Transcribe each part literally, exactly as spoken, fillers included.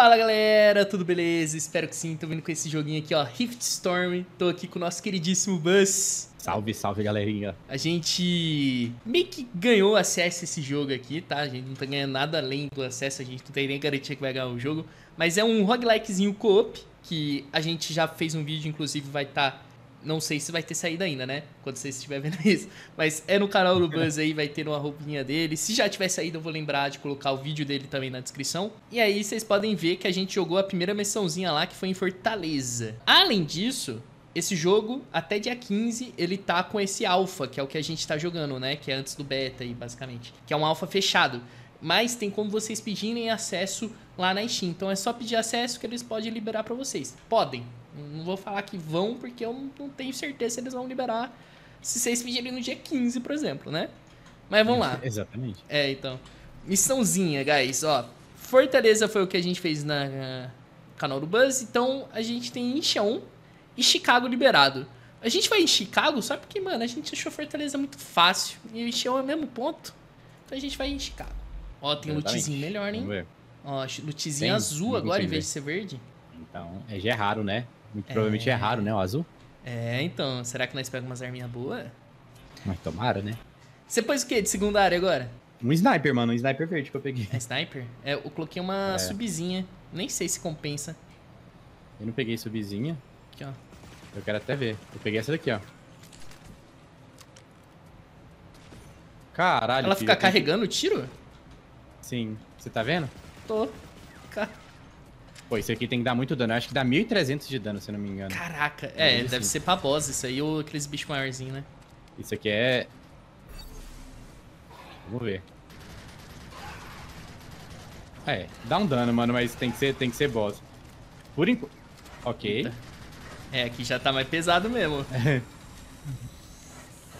Fala galera, tudo beleza? Espero que sim, tô vindo com esse joguinho aqui, ó, Riftstorm. Tô aqui com o nosso queridíssimo Buzz. Salve, salve galerinha. A gente meio que ganhou acesso a esse jogo aqui, tá? A gente não tá ganhando nada além do acesso, a gente não tem nem garantia que vai ganhar o jogo. Mas é um roguelikezinho co-op, que a gente já fez um vídeo, inclusive vai tá... Não sei se vai ter saída ainda, né? Quando vocês estiverem vendo isso. Mas é no canal do Buzz aí, vai ter uma roupinha dele. Se já tiver saído, eu vou lembrar de colocar o vídeo dele também na descrição. E aí vocês podem ver que a gente jogou a primeira missãozinha lá, que foi em Fortaleza. Além disso, esse jogo, até dia quinze, ele tá com esse alpha, que é o que a gente tá jogando, né? Que é antes do beta aí, basicamente. Que é um alpha fechado. Mas tem como vocês pedirem acesso lá na Steam. Então é só pedir acesso que eles podem liberar pra vocês. Podem. Não vou falar que vão, porque eu não tenho certeza se eles vão liberar se vocês pedirem no dia quinze, por exemplo, né? Mas vamos lá. Exatamente. É, então. Missãozinha, guys, ó. Fortaleza foi o que a gente fez na, na canal do Buzz. Então, a gente tem Incheon e Chicago liberado. A gente vai em Chicago só porque, mano, a gente achou Fortaleza muito fácil. E o Incheon é o mesmo ponto. Então, a gente vai em Chicago. Ó, tem lootzinho melhor, hein? Vamos ver. Ó, lootzinho azul agora, em vez de ser verde. Então, já é raro, né? Muito é... provavelmente é raro, né, o azul? É, então, será que nós pegamos umas arminhas boas? Mas tomara, né? Você pôs o que de secundária agora? Um sniper, mano, um sniper verde que eu peguei. É sniper? É, eu coloquei uma é. subzinha, nem sei se compensa. Eu não peguei subzinha. Aqui, ó. Eu quero até ver, eu peguei essa daqui, ó. Caralho, ela fica filho, carregando o tiro? Sim, você tá vendo? Tô. Car... Pô, isso aqui tem que dar muito dano. Eu acho que dá mil e trezentos de dano, se não me engano. Caraca. É, é deve ser pra boss isso aí ou aqueles bichos maiorzinhos, né? Isso aqui é... Vamos ver. É, dá um dano, mano, mas tem que ser, tem que ser boss. Por enquanto... Ok. Eita. É, aqui já tá mais pesado mesmo.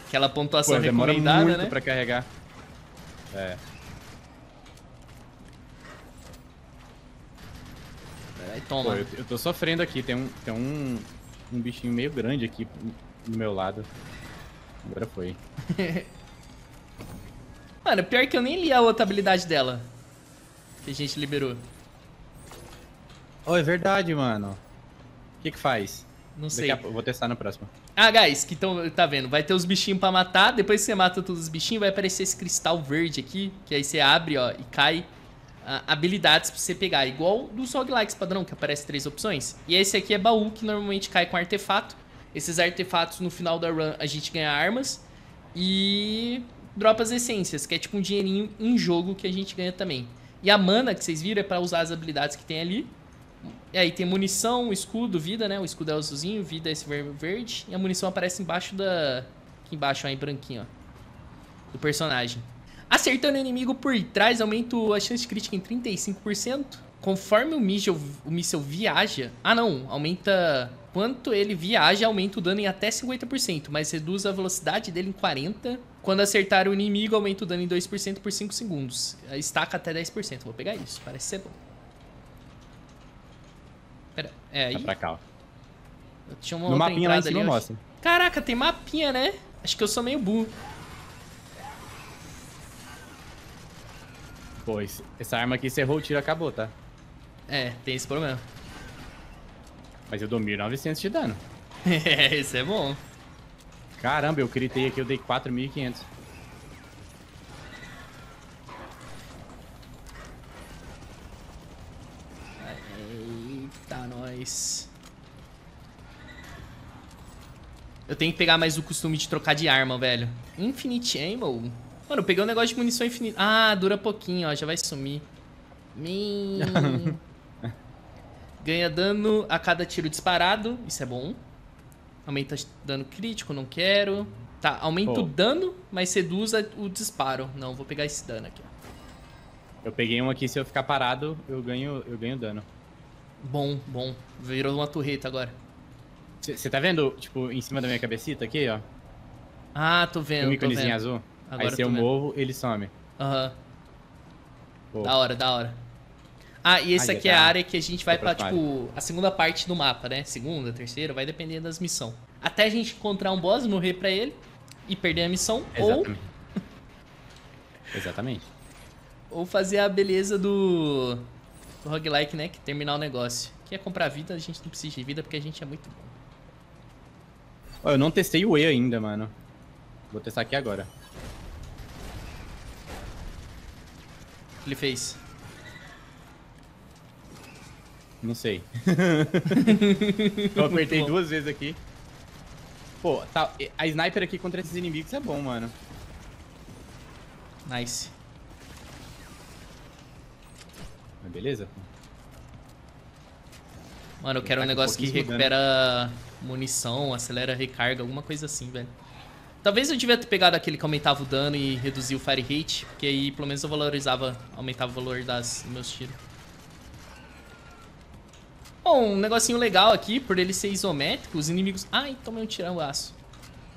Aquela pontuação Pô, recomendada, muito né? pra carregar. É... Toma. Pô, eu, eu tô sofrendo aqui, tem um, tem um, um bichinho meio grande aqui do meu lado. Agora foi. Mano, pior que eu nem li a outra habilidade dela, que a gente liberou. Oh, é verdade, mano. O que que faz? Não sei. Daqui a, vou testar na próxima. Ah, guys, que tão, tá vendo, vai ter os bichinhos pra matar, depois que você mata todos os bichinhos, vai aparecer esse cristal verde aqui, que aí você abre, ó, e cai. Habilidades pra você pegar, igual dos roguelikes padrão, que aparece três opções. E esse aqui é baú, que normalmente cai com artefato. Esses artefatos, no final da run, a gente ganha armas. E dropa as essências, que é tipo um dinheirinho em jogo que a gente ganha também. E a mana, que vocês viram, é pra usar as habilidades que tem ali. E aí tem munição, escudo, vida, né? O escudo é o azulzinho, vida é esse verde. E a munição aparece embaixo da... Aqui embaixo, ó, em branquinho, ó. Do personagem. Acertando o inimigo por trás, aumenta a chance de crítica em trinta e cinco por cento. Conforme o míssil, o míssil viaja... Ah, não. Aumenta... Quanto ele viaja, aumenta o dano em até cinquenta por cento, mas reduz a velocidade dele em quarenta por cento. Quando acertar o inimigo, aumenta o dano em dois por cento por cinco segundos. Estaca até dez por cento. Vou pegar isso. Parece ser bom. Pera, é aí? Tá pra cá, ó. Eu tinha uma no outra mapinha lá em cima ali, mostra. Caraca, tem mapinha, né? Acho que eu sou meio burro. Pô, essa arma aqui, você errou o tiro, acabou, tá? É, tem esse problema. Mas eu dou mil e novecentos de dano. É, isso é bom. Caramba, eu critei aqui, eu dei quatro mil e quinhentos. Eita, nós. Eu tenho que pegar mais o costume de trocar de arma, velho. Infinite Ammo... Mano, eu peguei um negócio de munição infinita. Ah, dura pouquinho, ó. Já vai sumir. Min... Ganha dano a cada tiro disparado. Isso é bom. Aumenta dano crítico, não quero. Tá, aumenta oh. o dano, mas reduz o disparo. Não, vou pegar esse dano aqui. Eu peguei um aqui, se eu ficar parado, eu ganho, eu ganho dano. Bom, bom. Virou uma torreta agora. Você tá vendo, tipo, em cima da minha cabecita aqui, ó? Ah, tô vendo, um íconezinho azul. Agora aí se eu movo, ele some. Aham. Uhum. Da hora, da hora. Ah, e esse Ai, aqui é tá. a área que a gente vai pra, pra tipo, a segunda parte do mapa, né? Segunda, terceira, vai depender das missões. Até a gente encontrar um boss, morrer pra ele e perder a missão, Exatamente. ou... Exatamente. Ou fazer a beleza do... do roguelike, né? Que terminar o negócio. Que é comprar vida, a gente não precisa de vida porque a gente é muito bom. Ó, oh, eu não testei o E ainda, mano. Vou testar aqui agora. O que ele fez? Não sei. Eu apertei duas vezes aqui. Pô, tá, a sniper aqui contra esses inimigos é bom, mano. Nice. Mas beleza. Mano, eu quero um negócio que recupera munição, acelera, recarga, alguma coisa assim, velho. Talvez eu devia ter pegado aquele que aumentava o dano e reduzia o fire rate, porque aí pelo menos eu valorizava, aumentava o valor das, dos meus tiros. Bom, um negocinho legal aqui, por ele ser isométrico, os inimigos... Ai, tomei um tirão no aço.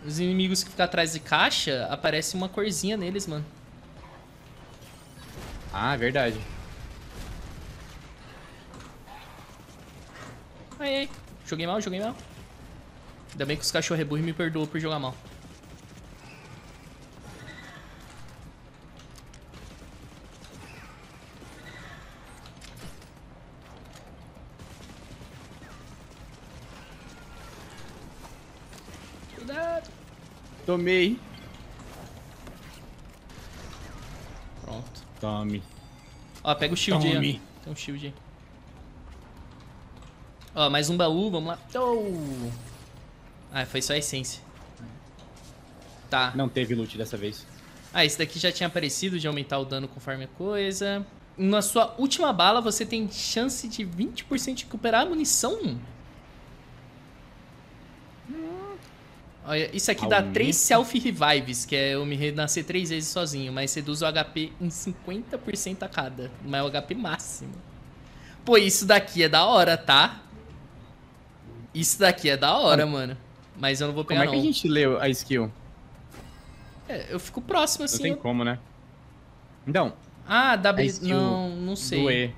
Os inimigos que ficam atrás de caixa, aparece uma corzinha neles, mano. Ah, verdade. Ai, ai. Joguei mal, joguei mal. Ainda bem que os cachorros burros me perdoam por jogar mal. Tomei. Pronto. Tome. Ó, pega o shield Tome. aí. Ó. Tem um shield aí. Ó, mais um baú, vamos lá. Oh. Ah, foi só a essência. Tá. Não teve loot dessa vez. Ah, esse daqui já tinha aparecido de aumentar o dano conforme a coisa. Na sua última bala, você tem chance de vinte por cento de recuperar a munição. Olha, isso aqui Aumenta. dá três self-revives, que é eu me renascer três vezes sozinho, mas reduz o H P em cinquenta por cento a cada, mas é o H P máximo. Pô, isso daqui é da hora, tá? Isso daqui é da hora, ah. mano. Mas eu não vou pegar, não. Como é que não. a gente leu a skill? É, eu fico próximo, assim. Não tem eu... como, né? Então. Ah, W... Não, não sei. Do E.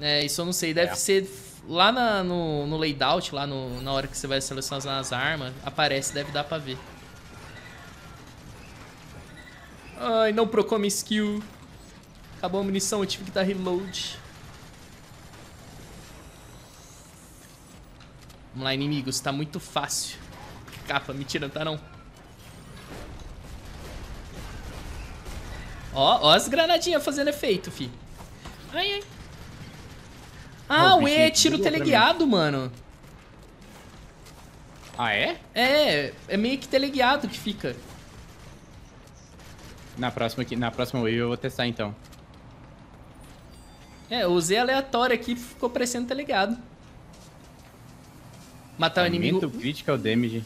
É, isso eu não sei. Deve é. ser... Lá na, no, no layout, lá no, na hora que você vai selecionar as armas, aparece, deve dar pra ver. Ai, não procome skill. Acabou a munição, eu tive que dar reload. Vamos lá, inimigos, tá muito fácil. Capa, mentira, não tá não. Ó, ó as granadinhas fazendo efeito, fi. Ai, ai. Ah, oh, o E é tiro teleguiado, mano. Ah, é? É, é meio que teleguiado que fica. Na próxima aqui, na próxima wave eu vou testar então. É, eu usei aleatório aqui e ficou parecendo teleguiado. Matar o inimigo. Aumento critical damage.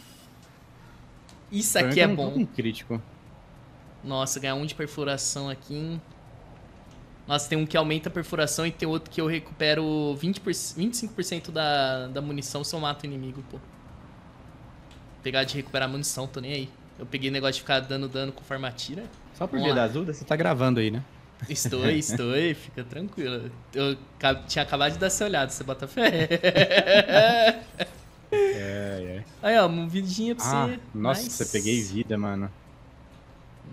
Isso aqui é bom. Um crítico. Nossa, ganhar um de perfuração aqui, hein? Nossa, tem um que aumenta a perfuração e tem outro que eu recupero vinte por cento, vinte e cinco por cento da, da munição se eu mato o inimigo, pô. Pegar de recuperar a munição, tô nem aí. Eu peguei o negócio de ficar dando dano conforme atira. Só por via da ajuda, você tá gravando aí, né? Estou, estou, fica tranquilo. Eu tinha acabado de dar essa olhada, você bota fé. É, é. Aí, ó, uma vidinha pra ah, você. Nossa, nice. Eu peguei vida, mano.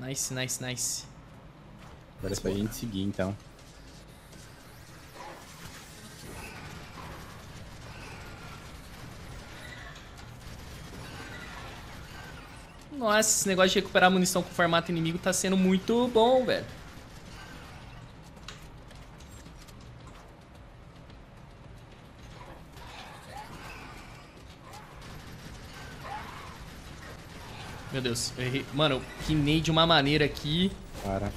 Nice, nice, nice. Agora é pra gente seguir, então. Nossa, esse negócio de recuperar munição com formato inimigo tá sendo muito bom, velho. Meu Deus, eu errei. Mano, eu pinei de uma maneira aqui. Caraca.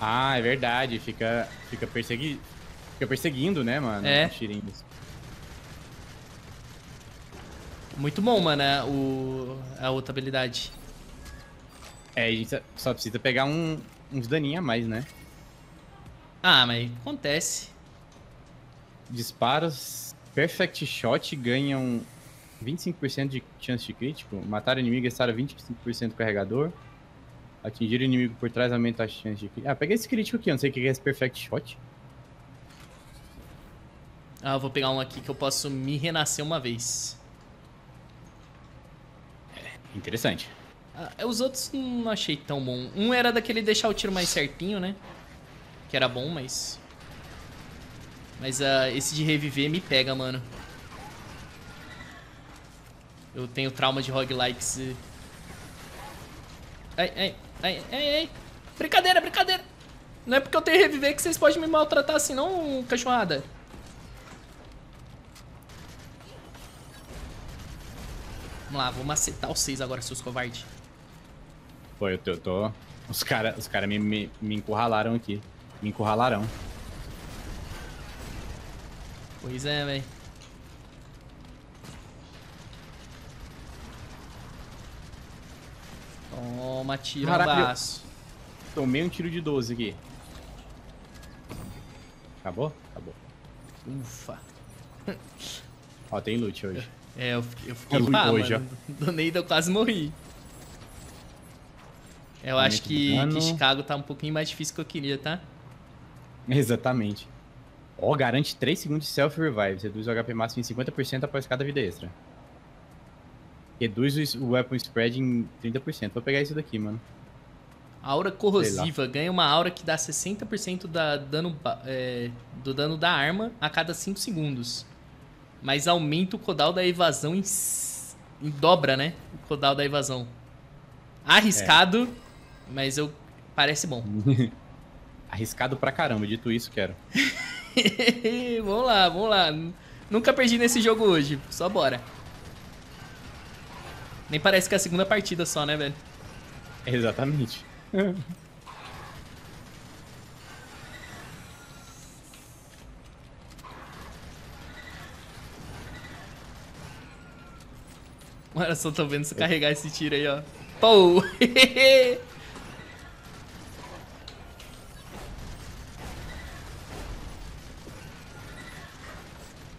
Ah, é verdade, fica, fica, persegui... fica perseguindo, né, mano? É. Tirinhos. Muito bom, mano, o... a outra habilidade. É, a gente só precisa pegar um... uns daninhos a mais, né? Ah, mas acontece. Disparos, perfect shot ganham vinte e cinco por cento de chance de crítico, matar o inimigo gastara vinte e cinco por cento do carregador. Atingir o inimigo por trás aumenta a chance de... Ah, pega esse crítico aqui, eu não sei o que é esse perfect shot. Ah, eu vou pegar um aqui que eu posso me renascer uma vez. É, interessante. Ah, os outros não achei tão bom. Um era daquele deixar o tiro mais certinho, né? Que era bom, mas... Mas uh, esse de reviver me pega, mano. Eu tenho trauma de roguelikes e... Ai, ai, ai, ai, ai. Brincadeira, brincadeira. Não é porque eu tenho reviver que vocês podem me maltratar assim, não, cachorrada. Vamos lá, vou macetar vocês agora, seus covardes. Pô, eu tô... Eu tô... Os caras os cara me, me, me encurralaram aqui. Me encurralaram. Pois é, velho. Toma, tira um baço. Tomei um tiro de doze aqui. Acabou? Acabou. Ufa. Ó, tem loot hoje. É, eu fiquei... Eu fiquei é pá, hoje, mano. Ó. Do Neida eu quase morri. Eu Muito acho que, que Chicago tá um pouquinho mais difícil que eu queria, tá? Exatamente. Ó, oh, garante três segundos de self-revive. Reduz o H P máximo em cinquenta por cento após cada vida extra. Reduz o weapon spread em trinta por cento. Vou pegar isso daqui, mano. Aura corrosiva. Ganha uma aura que dá sessenta por cento da dano, é, do dano da arma a cada cinco segundos. Mas aumenta o cooldown da evasão em, em dobra, né? O cooldown da evasão. Arriscado, é. Mas eu parece bom. Arriscado pra caramba, dito isso, quero. Vamos lá, vamos lá. Nunca perdi nesse jogo hoje, só bora. Nem parece que é a segunda partida só, né, velho? Exatamente. Olha só, tô vendo você carregar esse tiro aí, ó. Pou!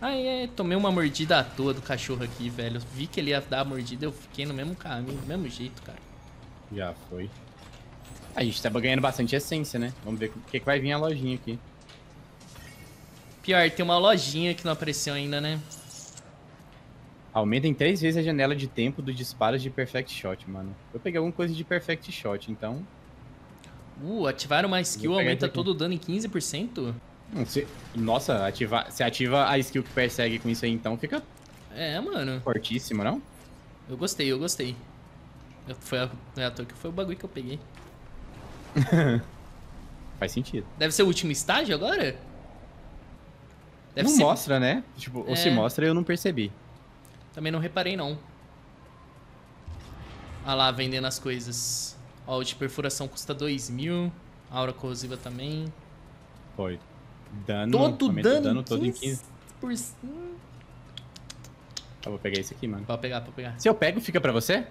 Ai, ai, tomei uma mordida à toa do cachorro aqui, velho. Eu vi que ele ia dar a mordida, eu fiquei no mesmo caminho, do mesmo jeito, cara. Já foi. A gente tava ganhando bastante essência, né? Vamos ver o que, que vai vir a lojinha aqui. Pior, tem uma lojinha que não apareceu ainda, né? Aumenta em três vezes a janela de tempo dos disparos de Perfect Shot, mano. Eu peguei alguma coisa de Perfect Shot, então... Uh, ativar uma skill aumenta todo o dano em quinze por cento? Hum, se... Nossa, ativa... se ativa a skill que persegue com isso aí, então fica... É, mano. Fortíssimo, não? Eu gostei, eu gostei. Foi a... é à toa que foi o bagulho que eu peguei. Faz sentido. Deve ser o último estágio agora? Deve não ser... mostra, né? Tipo, é... ou se mostra, eu não percebi. Também não reparei, não. Ah lá, vendendo as coisas. Ó, o de perfuração custa dois mil. Aura corrosiva também. Foi. Dano. Todo dano, dano todo em quinze. Por... Ah, vou pegar esse aqui, mano. Pode pegar, pode pegar. Se eu pego, fica pra você?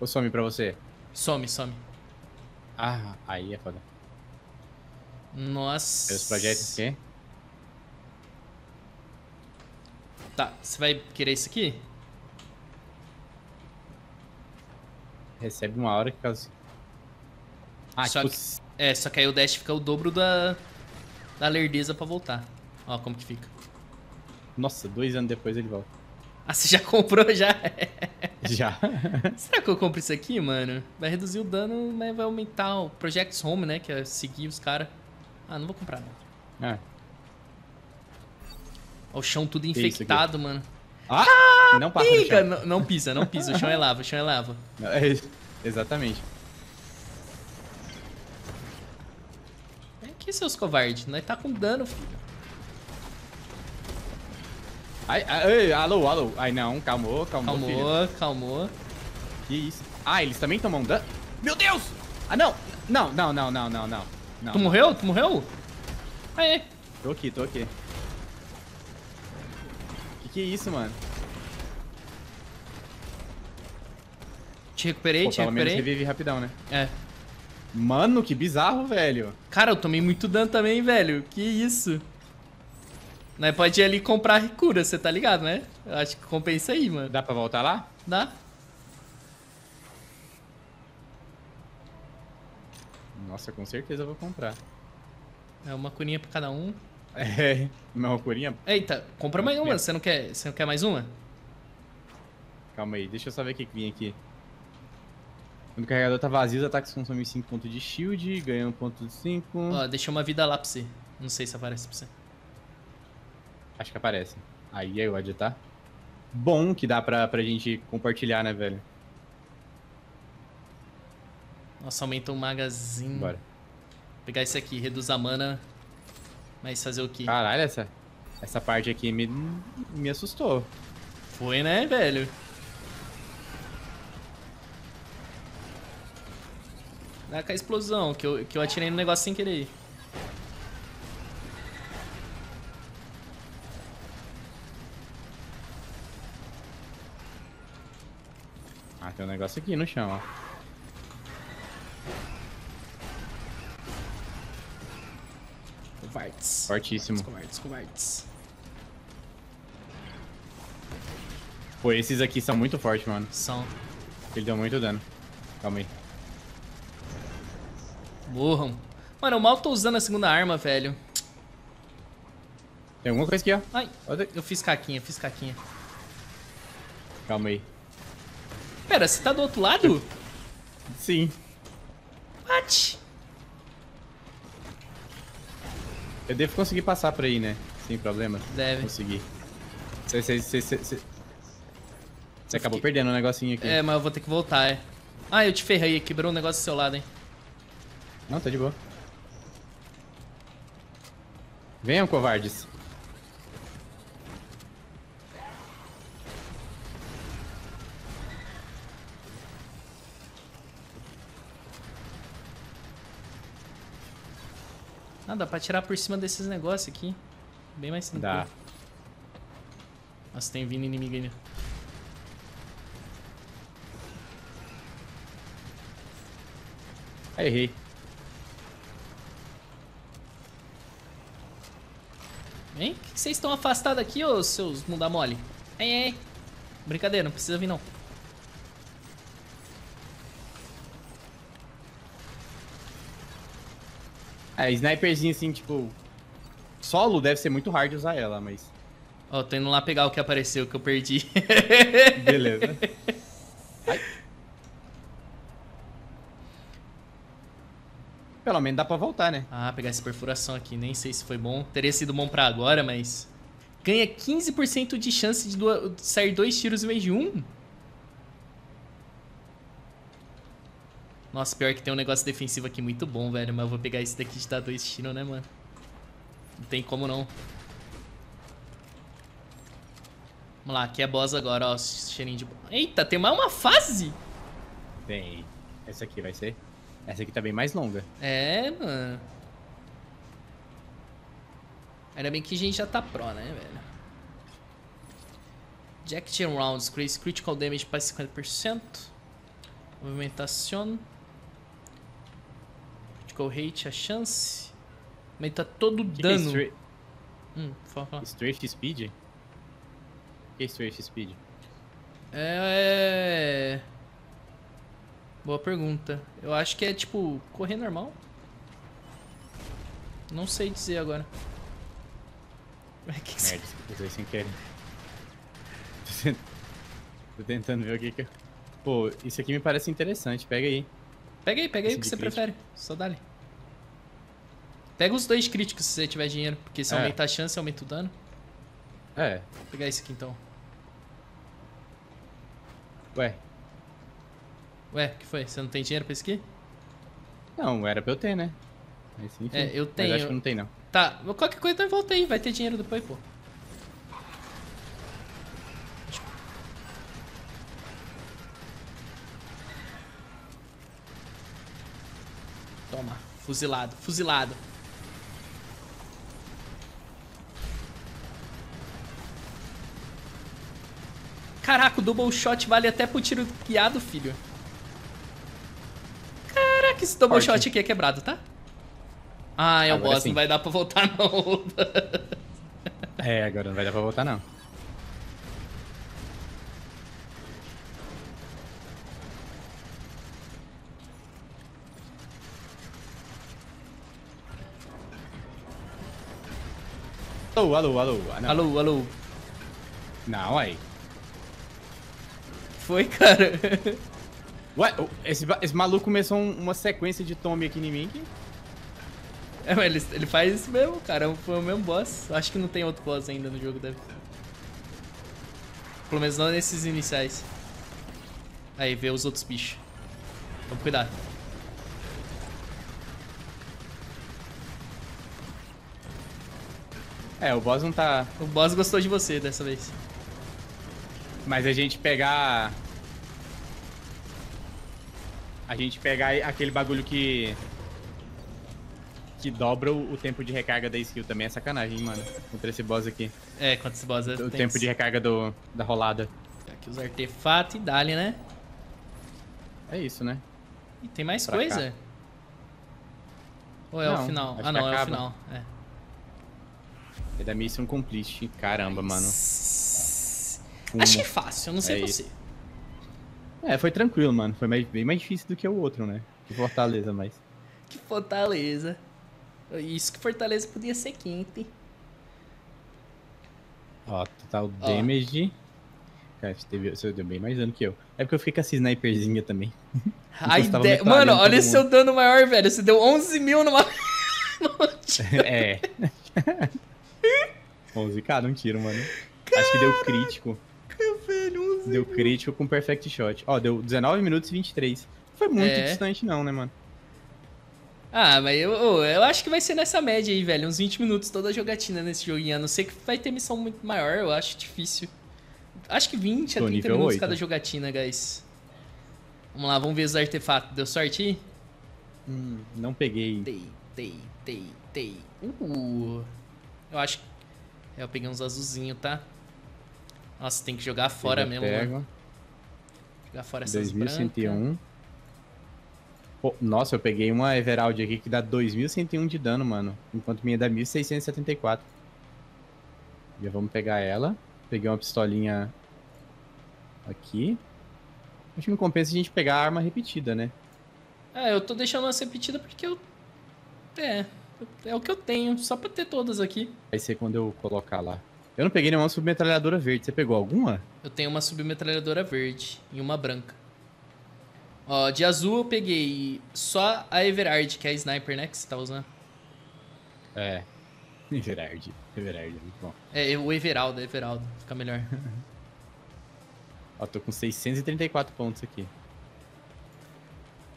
Ou some pra você? Some, some. Ah, aí é foda. Nossa. Os projetos aqui. Tá, você vai querer isso aqui? Recebe uma hora que causa... Ah, só tipo... que, é, só que aí o dash fica o dobro da, da lerdeza pra voltar. Ó como que fica. Nossa, dois anos depois ele volta. Ah, você já comprou já? Já. Será que eu compro isso aqui, mano? Vai reduzir o dano, mas vai aumentar o Projects Home, né? Que é seguir os caras. Ah, não vou comprar não. É. O chão tudo infectado, mano. Ah! ah não passa no chão. Não, não pisa, não pisa. O chão é lava, o chão é lava. Não, é, exatamente. Vem aqui, seus covardes. Nós tá com dano, filho. Ai, ai, alô, alô. Ai, não. Calmou, calmou, Calmou, filho. calmou. Que isso? Ah, eles também tomam dano? Meu Deus! Ah, não! Não, não, não, não, não, não. não. Tu morreu? Tu morreu? Aê. Tô aqui, tô aqui. Que isso, mano? Te recuperei, Pô, te pelo recuperei. Pelo menos revive rapidão, né? É. Mano, que bizarro, velho. Cara, eu tomei muito dano também, velho. Que isso? Nós pode ir ali comprar cura, você tá ligado, né? Eu acho que compensa aí, mano. Dá pra voltar lá? Dá. Nossa, com certeza eu vou comprar. É uma curinha pra cada um. É, uma curinha. Eita, compra mais uma, você não quer, você não quer mais uma? Calma aí, deixa eu só ver o que vem aqui. Quando o carregador tá vazio, os ataques consomem cinco pontos de shield, ganham um ponto de cinco. Ó, deixei uma vida lá pra você. Não sei se aparece pra você. Acho que aparece. Aí eu adiantar. Bom que dá pra, pra gente compartilhar, né, velho? Nossa, aumenta o magazine. Bora. Vou pegar esse aqui, reduz a mana. Mas fazer o quê? Caralho, essa, essa parte aqui me, me assustou. Foi, né, velho? Dá com a explosão, que eu, que eu atirei no negócio sem querer. Ah, tem um negócio aqui no chão, ó. Covardes. Fortíssimo. Covardes, covardes, covardes. Pô, esses aqui são muito fortes, mano. São. Ele deu muito dano. Calma aí. Burram. Mano, eu mal tô usando a segunda arma, velho. Tem alguma coisa aqui, ó. Ai, eu fiz caquinha, fiz caquinha. Calma aí. Pera, você tá do outro lado? Sim. What? Eu devo conseguir passar por aí, né? Sem problema. Deve. Consegui. Você acabou perdendo um negocinho aqui. É, mas eu vou ter que voltar, é. Ah, eu te ferrei. Quebrou um negócio do seu lado, hein? Não, tá de boa. Venham, covardes. Ah, dá pra tirar por cima desses negócios aqui. Bem mais simples. Dá. Nossa, tem vindo inimigo ainda. Aí, errei. Hein? Por que vocês estão afastados aqui, ô seus munda mole? Ei, ei. Brincadeira, não precisa vir não. É, sniperzinho assim, tipo... Solo deve ser muito hard usar ela, mas... Ó, oh, tô indo lá pegar o que apareceu, que eu perdi. Beleza. Ai. Pelo menos dá pra voltar, né? Ah, pegar essa perfuração aqui, nem sei se foi bom. Teria sido bom pra agora, mas... Ganha quinze por cento de chance de do... sair dois tiros em vez de um? Nossa, pior que tem um negócio defensivo aqui muito bom, velho. Mas eu vou pegar esse daqui de dar dois tiros, né, mano? Não tem como não. Vamos lá, aqui é boss agora, ó. Cheirinho de... Eita, tem mais uma fase? Tem. Essa aqui vai ser... Essa aqui tá bem mais longa. É, mano. Ainda bem que a gente já tá pró, né, velho? Ejection Rounds. Increase Critical Damage para cinquenta por cento. Movimentação. Critical Rate, a chance. Aumenta todo o dano. Que que é hum, fala, fala. Strafe Speed? O que é Strafe Speed? É... Boa pergunta. Eu acho que é tipo, correr normal. Não sei dizer agora. Que que merda, eu usei sem querer. Tô tentando ver o que que eu... Pô, isso aqui me parece interessante, pega aí. Pega aí, pega aí o que você crítico. Prefere, só dá ali. Pega os dois críticos se você tiver dinheiro, porque se é. Aumenta a chance, aumenta o dano. É. Vou pegar esse aqui então. Ué. Ué, o que foi? Você não tem dinheiro pra isso aqui? Não, era pra eu ter, né? Mas, enfim, é, eu tenho. Mas acho que não tem não. Tá, qualquer coisa então volta aí, vai ter dinheiro depois, pô. Toma, fuzilado, fuzilado. Caraca, o double shot vale até pro tiro guiado, filho. Caraca, esse double Forte. Shot aqui é quebrado, tá? Ah, é o boss, sim. Não vai dar pra voltar não. É, agora não vai dar pra voltar não. Alô, alô, alô. Não. Alô, alô. Não, aí. Foi, cara. Ué, esse, esse maluco começou uma sequência de tome aqui em mim. Que... É, ele, ele faz isso mesmo, cara. Foi o mesmo boss. Acho que não tem outro boss ainda no jogo, deve. Pelo menos não nesses iniciais. Aí, vê os outros bichos. Vamos cuidar. É, o boss não tá... O boss gostou de você dessa vez. Mas a gente pegar... A gente pegar aquele bagulho que... Que dobra o tempo de recarga da skill também é sacanagem, hein, mano. Contra esse boss aqui. É, contra esse boss é... O tempo isso. de recarga do, da rolada. Aqui os artefatos e dali, né? É isso, né? E tem mais pra coisa? Cá. Ou é não, o final? Ah, não, acaba. é o final. É. É da Mission Complete. Caramba, mano. Fumo. Achei fácil, eu não sei é você. Isso. É, foi tranquilo, mano. Foi mais, bem mais difícil do que o outro, né? Que Fortaleza, mas... Que Fortaleza. Isso que Fortaleza podia ser quente. Ó, total Ó. damage. Cara, você, teve, você deu bem mais dano que eu. É porque eu fiquei com essa sniperzinha também. Ai, de... Mano, olha esse seu dano maior, velho. Você deu onze mil numa... é. onze K, não tiro, mano. Caraca, acho que deu crítico. Velho, deu crítico com perfect shot. Ó, deu dezenove minutos e vinte e três. Não foi muito é. distante não, né, mano? Ah, mas eu, eu acho que vai ser nessa média aí, velho. Uns vinte minutos toda a jogatina nesse joguinho. A não ser que vai ter missão muito maior, eu acho difícil. Acho que vinte a trinta minutos oito. Cada jogatina, guys. Vamos lá, vamos ver os artefatos. Deu sorte aí? Hum, não peguei. Dei, dei, dei, dei. Uh, eu acho que... Eu peguei uns azulzinhos, tá? Nossa, tem que jogar fora mesmo, pego. mano. Jogar fora essas dois mil cento e um. Pô, nossa, eu peguei uma Everald aqui que dá dois mil cento e um de dano, mano. Enquanto minha dá mil seiscentos e setenta e quatro. Já vamos pegar ela. Peguei uma pistolinha aqui. Acho que não compensa a gente pegar a arma repetida, né? Ah, eu tô deixando essa repetida porque eu... É... É o que eu tenho, só pra ter todas aqui. Vai ser quando eu colocar lá. Eu não peguei nenhuma submetralhadora verde. Você pegou alguma? Eu tenho uma submetralhadora verde e uma branca. Ó, de azul eu peguei só a Everard, que é a sniper, né? Que você tá usando. É. Everard. Everard, muito bom. É, o Everaldo, Everaldo. Fica melhor. Ó, tô com seiscentos e trinta e quatro pontos aqui.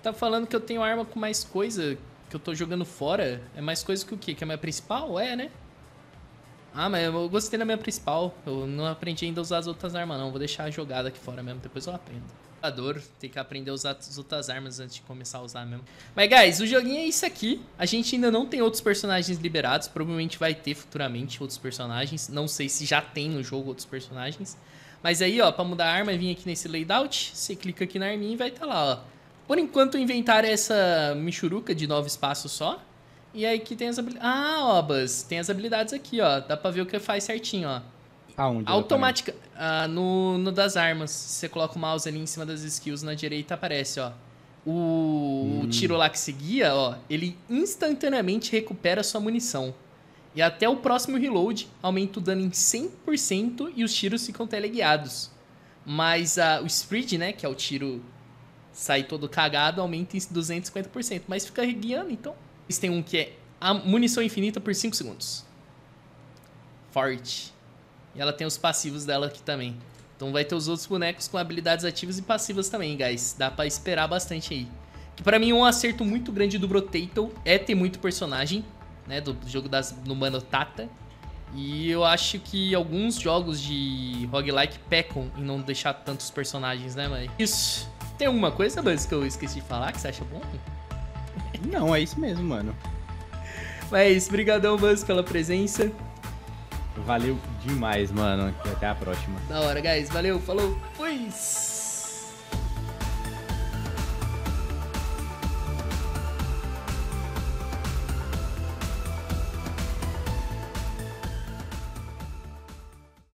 Tá falando que eu tenho arma com mais coisa... Que eu tô jogando fora, é mais coisa que o quê? Que é a minha principal? É, né? Ah, mas eu gostei da minha principal. Eu não aprendi ainda a usar as outras armas, não. Vou deixar jogada aqui fora mesmo, depois eu aprendo. Adoro, tem que aprender a usar as outras armas antes de começar a usar mesmo. Mas, guys, o joguinho é isso aqui. A gente ainda não tem outros personagens liberados. Provavelmente vai ter futuramente outros personagens. Não sei se já tem no jogo outros personagens. Mas aí, ó, pra mudar a arma, vim aqui nesse layout. Você clica aqui na arminha e vai estar lá, ó. Por enquanto, o inventário é essa michuruca de nove espaços só. E aí que tem as habilidades... Ah, ó, Buzz. Tem as habilidades aqui, ó. Dá pra ver o que faz certinho, ó. Aonde? Automática. Ah, no, no das armas. Você coloca o mouse ali em cima das skills na direita, aparece, ó. O, hum. o tiro lá que seguia, ó. Ele instantaneamente recupera sua munição. E até o próximo reload, aumenta o dano em cem por cento e os tiros ficam teleguiados. Mas ah, o spread, né, que é o tiro... Sai todo cagado, aumenta em duzentos e cinquenta por cento. Mas fica guiando, então. Eles têm um que é a munição infinita por cinco segundos. Forte. E ela tem os passivos dela aqui também. Então vai ter os outros bonecos com habilidades ativas e passivas também, guys. Dá pra esperar bastante aí. Que pra mim um acerto muito grande do Brotato é ter muito personagem, né? Do jogo das, no Mano Tata. E eu acho que alguns jogos de roguelike pecam em não deixar tantos personagens, né, mãe? Isso. Tem alguma coisa, Buzz, que eu esqueci de falar que você acha bom? Não, é isso mesmo, mano. Mas, brigadão, Buzz, pela presença. Valeu demais, mano. Até a próxima. Da hora, guys. Valeu, falou, fui!